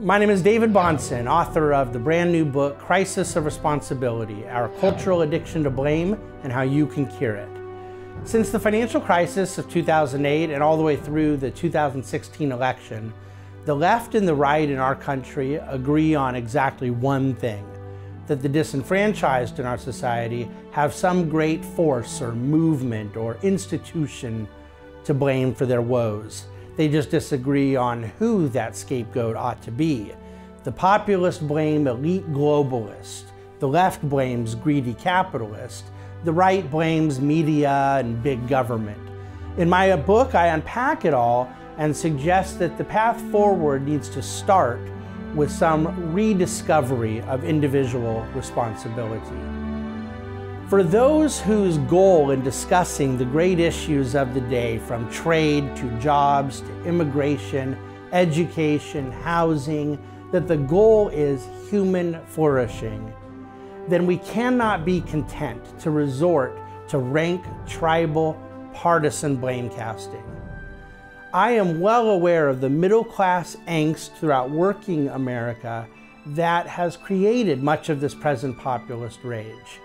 My name is David Bahnsen, author of the brand new book, Crisis of Responsibility, Our Cultural Addiction to Blame and How You Can Cure It. Since the financial crisis of 2008 and all the way through the 2016 election, the left and the right in our country agree on exactly one thing, that the disenfranchised in our society have some great force or movement or institution to blame for their woes. They just disagree on who that scapegoat ought to be. The populists blame elite globalists. The left blames greedy capitalists. The right blames media and big government. In my book, I unpack it all and suggest that the path forward needs to start with some rediscovery of individual responsibility. For those whose goal in discussing the great issues of the day, from trade to jobs to immigration, education, housing, that the goal is human flourishing, then we cannot be content to resort to rank, tribal, partisan blame casting. I am well aware of the middle class angst throughout working America that has created much of this present populist rage.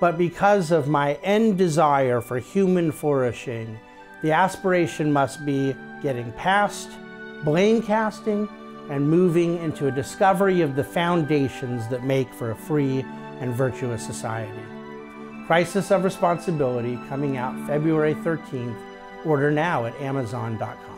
But because of my end desire for human flourishing, the aspiration must be getting past blame casting and moving into a discovery of the foundations that make for a free and virtuous society. Crisis of Responsibility, coming out February 13th. Order now at Amazon.com.